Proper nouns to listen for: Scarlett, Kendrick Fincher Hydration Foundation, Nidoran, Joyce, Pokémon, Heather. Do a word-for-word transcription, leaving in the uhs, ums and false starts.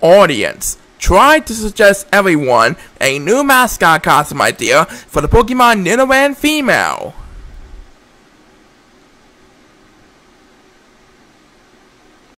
audience. Try to suggest everyone a new mascot costume idea for the Pokémon Nidoran female.